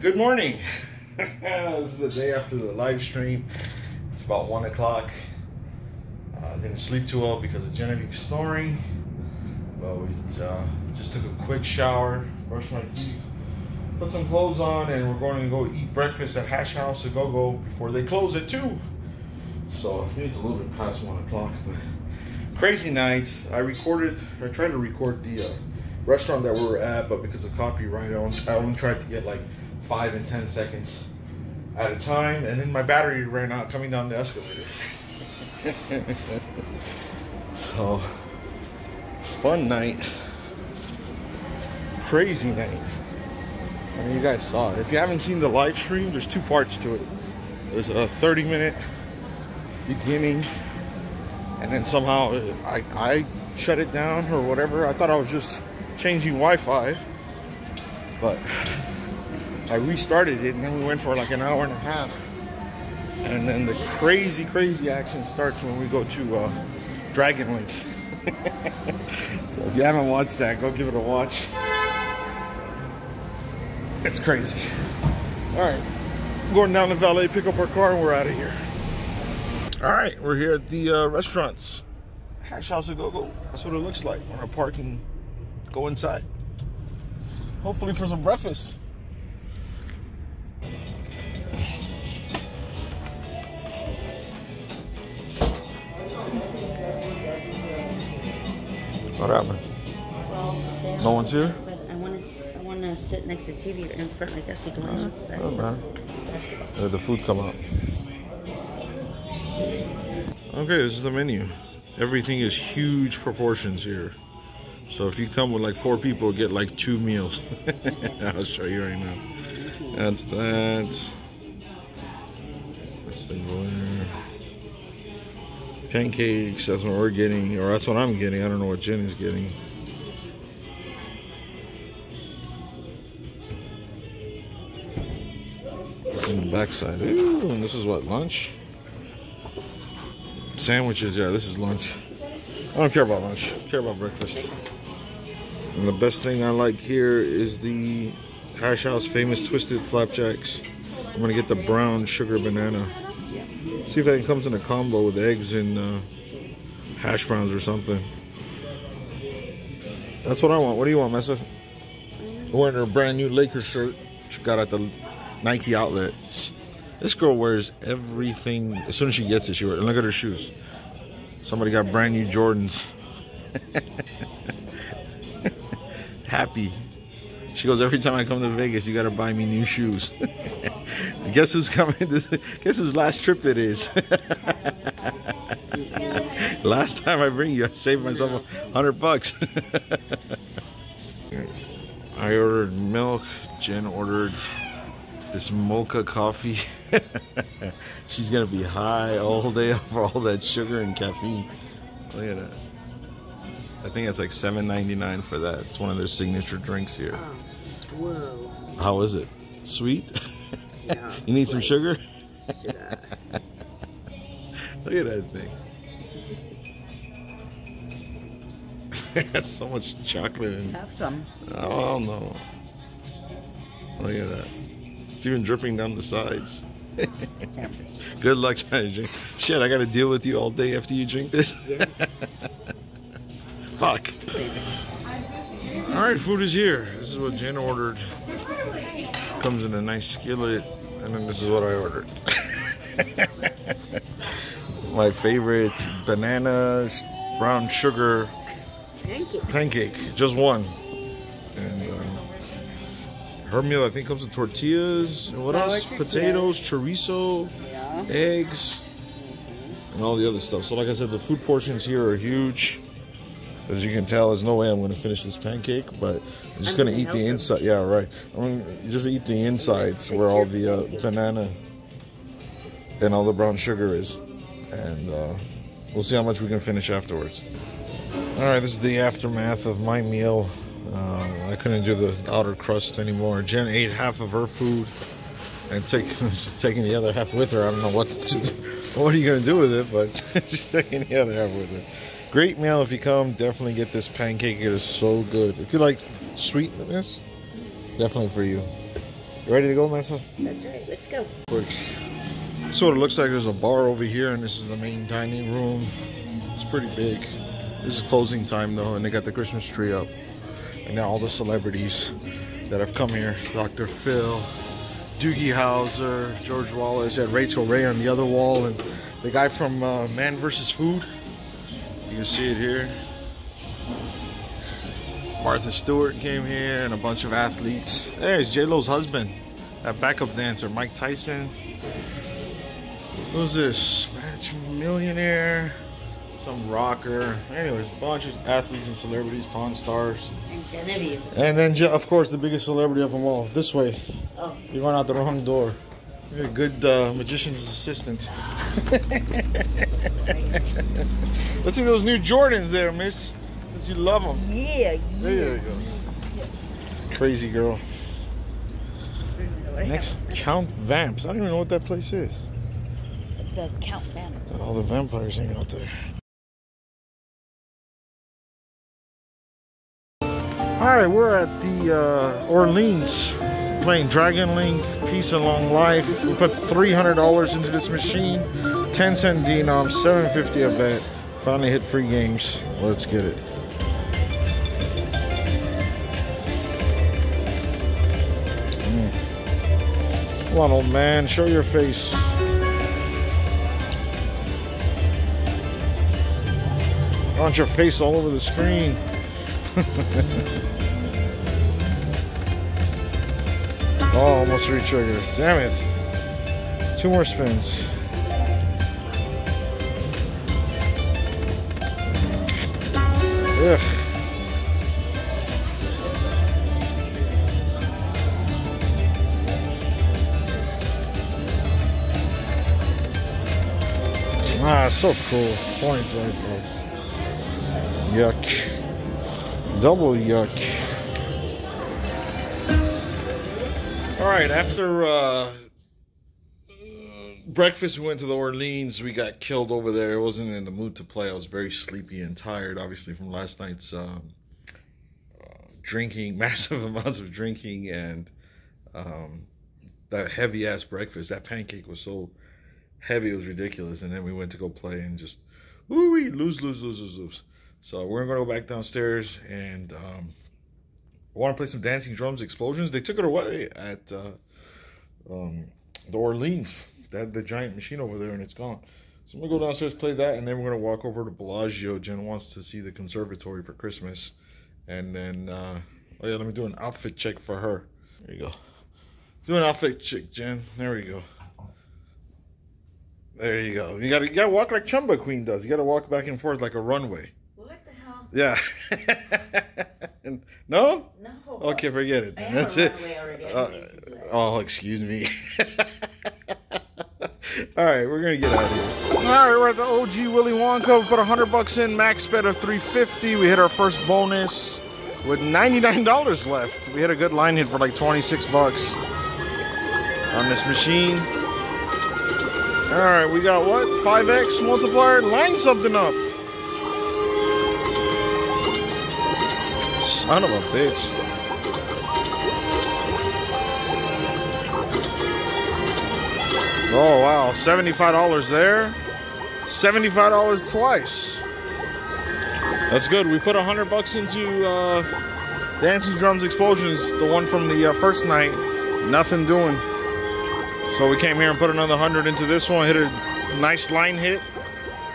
Good morning. This is the day after the live stream. It's about 1 o'clock. Didn't sleep too well because of Genevieve snoring. But we just took a quick shower, brushed my teeth, put some clothes on, and we're going to go eat breakfast at Hash House A Go Go before they close at 2. So I think it's a little bit past 1 o'clock, but crazy night. I tried to record the restaurant that we were at, but because of copyright, I only tried to get like 5 and 10 seconds at a time, and then my battery ran out coming down the escalator. So, fun night, crazy night. I mean, you guys saw it. If you haven't seen the live stream, there's two parts to it. There's a 30-minute beginning, and then somehow I shut it down or whatever. I thought I was just changing Wi-Fi, but I restarted it, and then we went for like an hour and a half. And then the crazy action starts when we go to Dragon Link. So if you haven't watched that, go give it a watch. It's crazy. All right, going down to valet, pick up our car, and we're out of here. All right, we're here at the restaurants. Hash House A Go Go. That's what it looks like when I park and go inside. Hopefully for some breakfast. What happened? No one's here? I want to sit next to TV in front like that so you can watch basketball. The food come out. Okay, this is the menu. Everything is huge proportions here. So if you come with like 4 people, get like 2 meals. I'll show you right now. That's that. This thing over there. Pancakes, that's what we're getting, or that's what I'm getting. I don't know what Jenny's getting. On the backside. Ooh, and this is what, lunch? Sandwiches, yeah, this is lunch. I don't care about lunch, I care about breakfast. And the best thing I like here is the Hash House famous twisted flapjacks. I'm gonna get the brown sugar banana. See if that comes in a combo with eggs and hash browns or something. That's what I want. What do you want, Mesa? Wearing her brand new Lakers shirt she got at the Nike outlet. This girl wears everything. As soon as she gets it, she wears it. And look at her shoes. Somebody got brand new Jordans. Happy. She goes, every time I come to Vegas, you gotta buy me new shoes. Guess who's coming? Guess whose last trip it is? Last time I bring you, I saved myself $100. I ordered milk. Jen ordered this mocha coffee. She's gonna be high all day off all that sugar and caffeine. Look at that. I think it's like $7.99 for that. It's one of their signature drinks here. Whoa. How is it? Sweet? Yeah, you need some sugar? Sugar. Look at that thing. That's so much chocolate in. Have some. Oh no. Look at that. It's even dripping down the sides. Good luck trying to drink. Shit, I gotta deal with you all day after you drink this? Yes. Fuck. Alright, food is here. This is what Jen ordered. Comes in a nice skillet, and then this is what I ordered. My favorite banana brown sugar pancake. Just one. And her meal, I think, comes with tortillas and what else? Potatoes, chorizo, eggs, and all the other stuff. So, like I said, the food portions here are huge. As you can tell, there's no way I'm going to finish this pancake, but I'm just going to eat the inside. Yeah, right. I'm going to just eat the insides where all the banana and all the brown sugar is. And we'll see how much we can finish afterwards. All right, this is the aftermath of my meal. I couldn't do the outer crust anymore. Jen ate half of her food and she's taking the other half with her. I don't know what to do. What are you going to do with it, but she's taking the other half with her. Great meal. If you come, definitely get this pancake. It is so good. If you like sweetness, definitely for you. You ready to go, Marcel? That's right, let's go. Quick. So what it looks like, there's a bar over here, and this is the main dining room. It's pretty big. This is closing time though, and they got the Christmas tree up. And now all the celebrities that have come here, Dr. Phil, Doogie Howser, George Wallace, and Rachel Ray on the other wall, and the guy from Man vs. Food. You can see it here. Martha Stewart came here, and a bunch of athletes. There's J-Lo's husband, that backup dancer, Mike Tyson. Who's this? Match millionaire, some rocker. Anyways, a bunch of athletes and celebrities, pawn stars. And Genevieve. And then, of course, the biggest celebrity of them all. This way. Oh. You went out the wrong door. You're a good magician's assistant. Let's see those new Jordans there, miss. Because you love them. Yeah, yeah. There you go. Yeah. Crazy girl. Next, Count Vamps. I don't even know what that place is. The Count Vamps. All the vampires hanging out there. Alright, we're at the Orleans, playing Dragon Link, Peace and Long Life. We put $300 into this machine, 10-cent denom, $7.50 a bet. Finally hit free games. Let's get it. Come on, old man, show your face. I want your face all over the screen. Oh, almost re-triggered. Damn it. Two more spins. Ugh. Ah, so cool. Points right there. Yuck. Double yuck. Alright, after breakfast we went to the Orleans. We got killed over there. I wasn't in the mood to play. I was very sleepy and tired, obviously, from last night's drinking, massive amounts of drinking, and that heavy-ass breakfast. That pancake was so heavy, it was ridiculous. And then we went to go play and just, ooh-wee, lose. So we're going to go back downstairs and want to play some Dancing Drums Explosions. They took it away at the Orleans. They had the giant machine over there and it's gone. So I'm going to go downstairs, play that, and then we're going to walk over to Bellagio. Jen wants to see the conservatory for Christmas. And then, oh yeah, let me do an outfit check for her. There you go. Do an outfit check, Jen. There we go. There you go. You gotta walk like Chumba Queen does. You got to walk back and forth like a runway. Yeah. No? No. Okay, forget it. That's it. Oh, excuse me. All right, we're going to get out of here. All right, we're at the OG Willy Wonka. We put 100 bucks in, max bet of 350. We hit our first bonus with $99 left. We had a good line hit for like 26 bucks on this machine. All right, we got what? 5X multiplier? Line something up. Son of a bitch. Oh, wow. $75 there. $75 twice. That's good. We put 100 bucks into Dancing Drums Explosions, the one from the first night. Nothing doing. So we came here and put another 100 into this one. Hit a nice line hit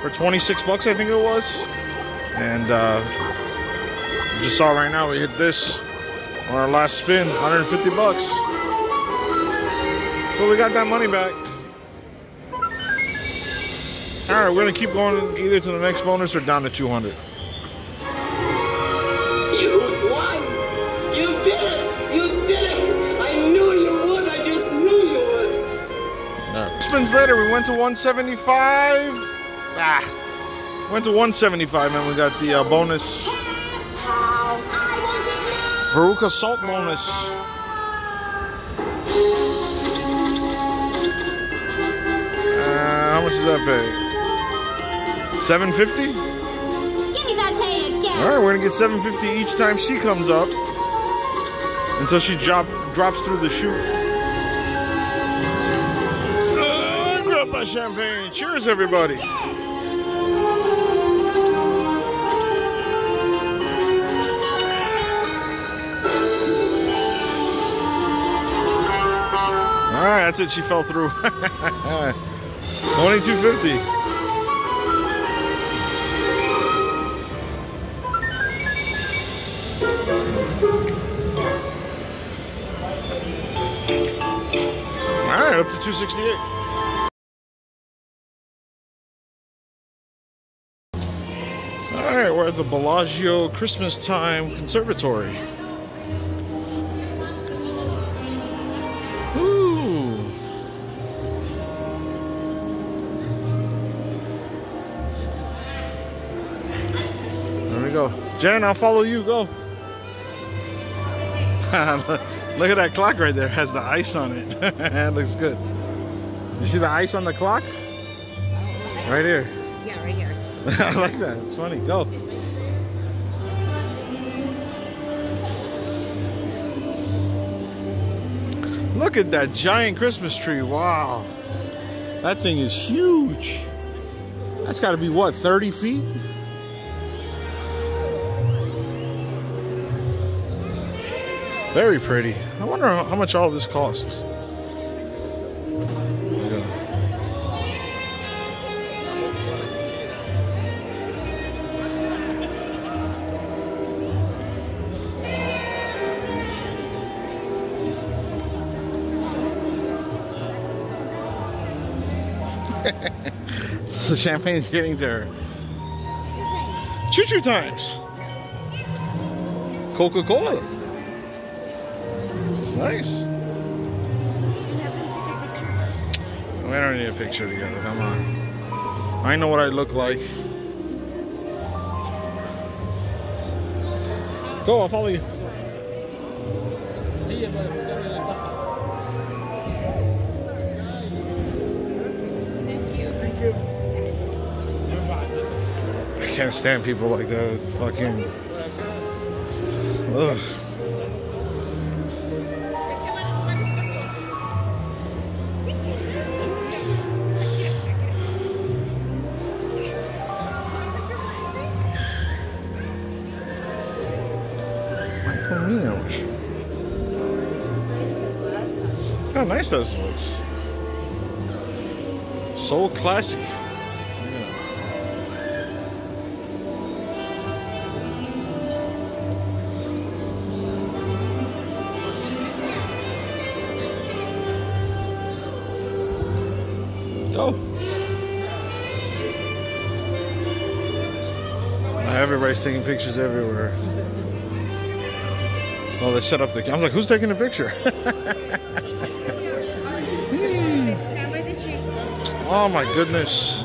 for 26 bucks, I think it was. And, you saw right now we hit this on our last spin, 150 bucks. So we got that money back. All right, we're gonna keep going either to the next bonus or down to 200. You won! You did it! You did it! I knew you would! I just knew you would! All right. Spins later, we went to 175. Ah, went to 175, and we got the bonus. Veruca Salt bonus. How much does that pay? $7.50? Give me that pay again. All right, we're gonna get $7.50 each time she comes up until she drops through the chute. up my champagne. Cheers, everybody. All right, that's it. She fell through. $22.50. All right, up to $2.68. All right, we're at the Bellagio Christmas Time Conservatory. Ooh. There we go. Jen, I'll follow you, go. Look at that clock right there, it has the ice on it. It looks good. You see the ice on the clock? Right here. Yeah, right here. I like that, it's funny, go. Look at that giant Christmas tree, wow. That thing is huge. That's gotta be what, 30 feet? Very pretty. I wonder how much all this costs. So the champagne's getting to her. Choo-choo times. Coca-Cola. It's nice. We don't need a picture together, come on. I know what I look like. Go, I'll follow you. I can't stand people like that. Fucking. Michaelinos. How nice that looks. So classic. Oh. Everybody's taking pictures everywhere. Oh, they set up the camera. I was like, who's taking the picture? Oh my goodness.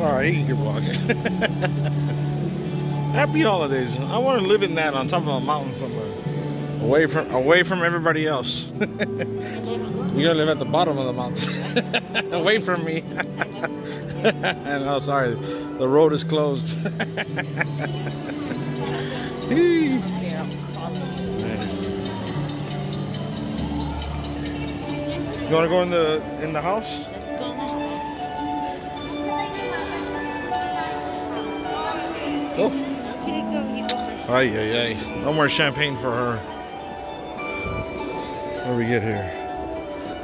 Alright, you can walk. Happy holidays. I want to live in that on top of a mountain somewhere. Away from everybody else. You gotta live at the bottom of the mountain. Away from me. And oh, sorry, the road is closed. You wanna go in the house? Let's go in the house. Go. Okay, go. You go first. Ay, ay, ay. No more champagne for her. Where we get here?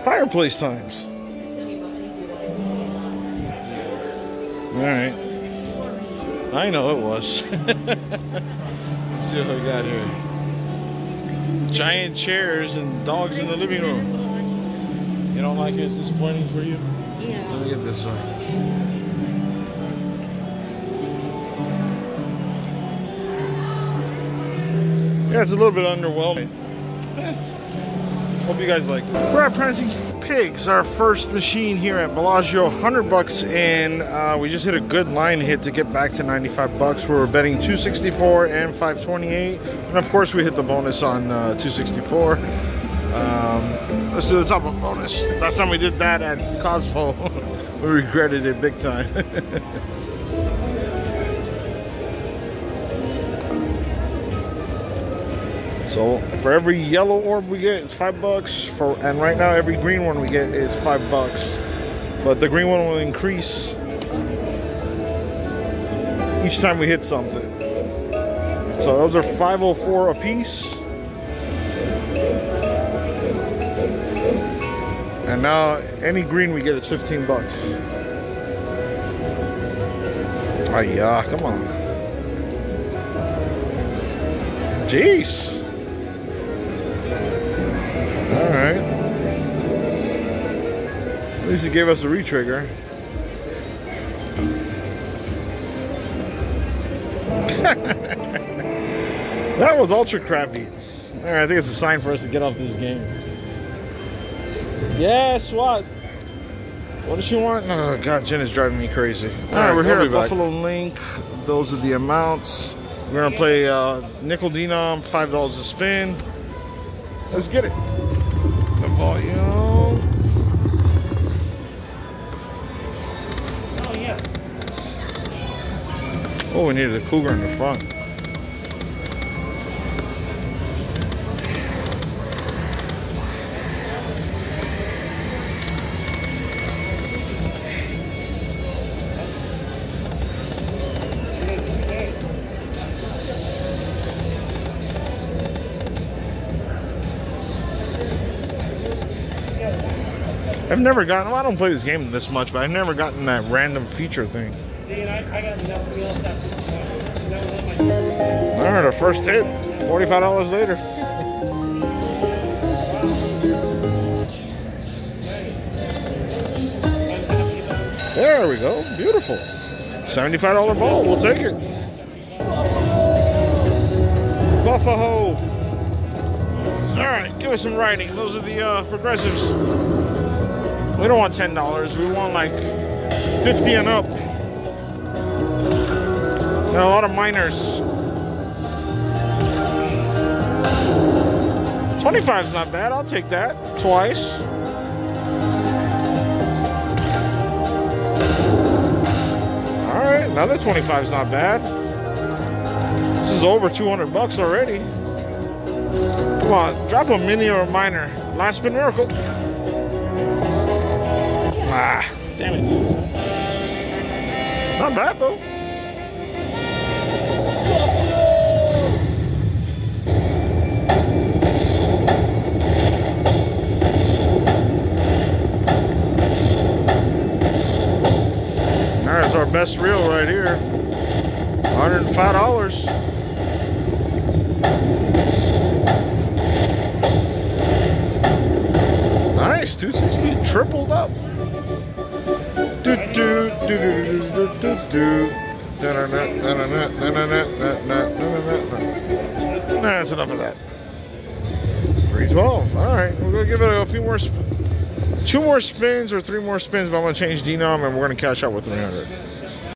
Fireplace times. Alright. I know it was. Let's see what we got here. Giant chairs and dogs in the living room. You don't like it? It's disappointing for you? Yeah. Let me get this one. Yeah, it's a little bit underwhelming. Hope you guys liked it. We're at Prancing Pigs, our first machine here at Bellagio. 100 bucks in. We just hit a good line hit to get back to 95 bucks. We were betting 264 and 528. And of course we hit the bonus on 264. Let's do the top up bonus. Last time we did that at Cosmo, we regretted it big time. So for every yellow orb we get, it's $5. And right now, every green one we get is $5. But the green one will increase each time we hit something. So those are $5.04 a piece. And now any green we get is $15. Ah, yeah, come on. Jeez. All right. At least it gave us a retrigger. That was ultra crappy. All right, I think it's a sign for us to get off this game. Yes, what? What does she want? Oh, God, Jen is driving me crazy. All right, we're here at Buffalo Link. Those are the amounts. We're going to play nickel denom, $5 a spin. Let's get it. The volume. Oh, yeah. Oh, we needed a cougar in the front. I've never gotten, well, I don't play this game this much, but I've never gotten that random feature thing. All right, our first hit, $45 later. There we go, beautiful. $75 ball, we'll take it. Buffalo. All right, give us some writing. Those are the progressives. We don't want $10, we want like 50 and up. And a lot of minors. 25's not bad, I'll take that. Twice. Alright, another 25's not bad. This is over $200 already. Come on, drop a mini or a minor. Last spin miracle. Ah, damn it. Not bad though. Alright, it's our best reel right here. $105. Nice, 260 tripled up. Nah, that's enough of that. 312. All right, we're gonna give it a few more, 2 more spins or 3 more spins. But I'm gonna change denom and we're gonna cash out with 300.